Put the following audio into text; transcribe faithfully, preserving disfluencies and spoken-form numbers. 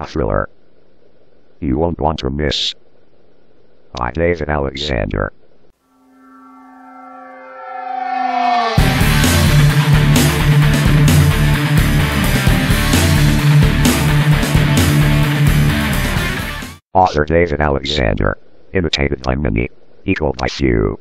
A thriller you won't want to miss. By David Alexander. Author David Alexander. Imitated by many, equaled by few.